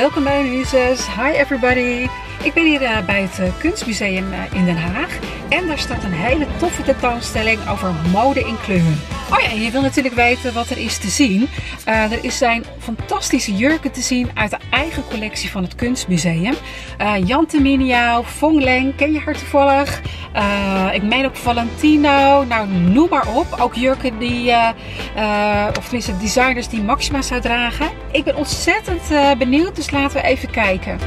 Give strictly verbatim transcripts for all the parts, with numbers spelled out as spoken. welkom bij Muses. Hi everybody. Ik ben hier uh, bij het uh, Kunstmuseum uh, in Den Haag. En daar staat een hele toffe tentoonstelling over mode in kleur. Oh ja, en je wil natuurlijk weten wat er is te zien. Uh, er zijn fantastische jurken te zien uit de eigen collectie van het Kunstmuseum. Uh, Jan Taminiau, Fong Leng, ken je haar toevallig? Uh, ik meen ook Valentino, nou noem maar op. Ook jurken die, uh, uh, of tenminste designers die Maxima zou dragen. Ik ben ontzettend uh, benieuwd, dus laten we even kijken.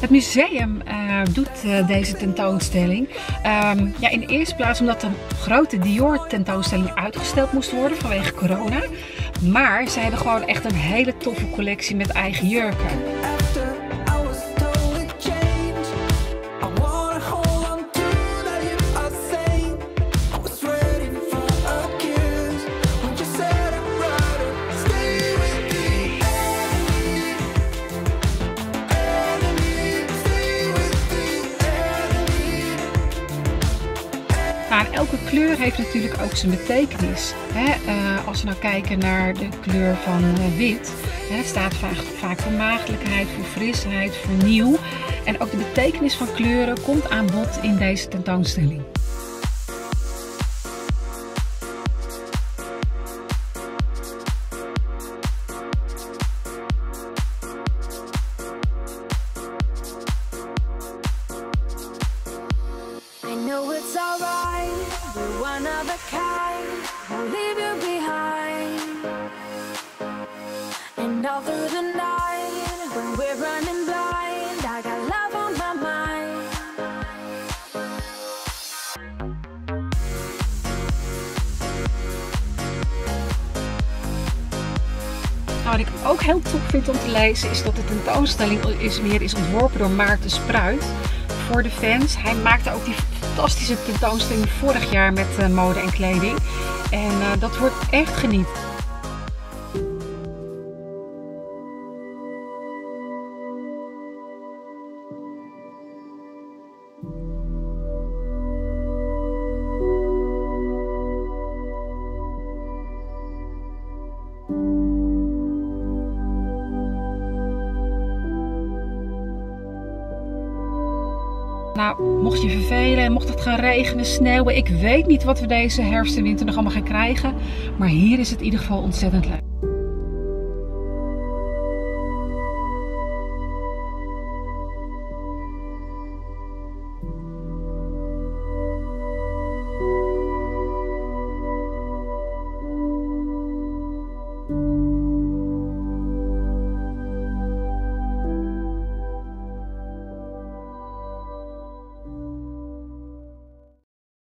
Het museum uh, doet uh, deze tentoonstelling um, ja, in de eerste plaats omdat een grote Dior tentoonstelling uitgesteld moest worden vanwege corona. Maar ze hebben gewoon echt een hele toffe collectie met eigen jurken. Maar elke kleur heeft natuurlijk ook zijn betekenis. Als we nou kijken naar de kleur van wit, staat vaak voor maagdelijkheid, voor frisheid, voor nieuw. En ook de betekenis van kleuren komt aan bod in deze tentoonstelling. Wat ik ook heel tof vind om te lezen is dat de tentoonstelling is weer is ontworpen door Maarten Spruit voor de fans. Hij maakte ook die fantastische tentoonstelling vorig jaar met uh, mode en kleding. En uh, dat wordt echt geniet. Nou, mocht je vervelen, mocht het gaan regenen, sneeuwen, ik weet niet wat we deze herfst en winter nog allemaal gaan krijgen. Maar hier is het in ieder geval ontzettend leuk.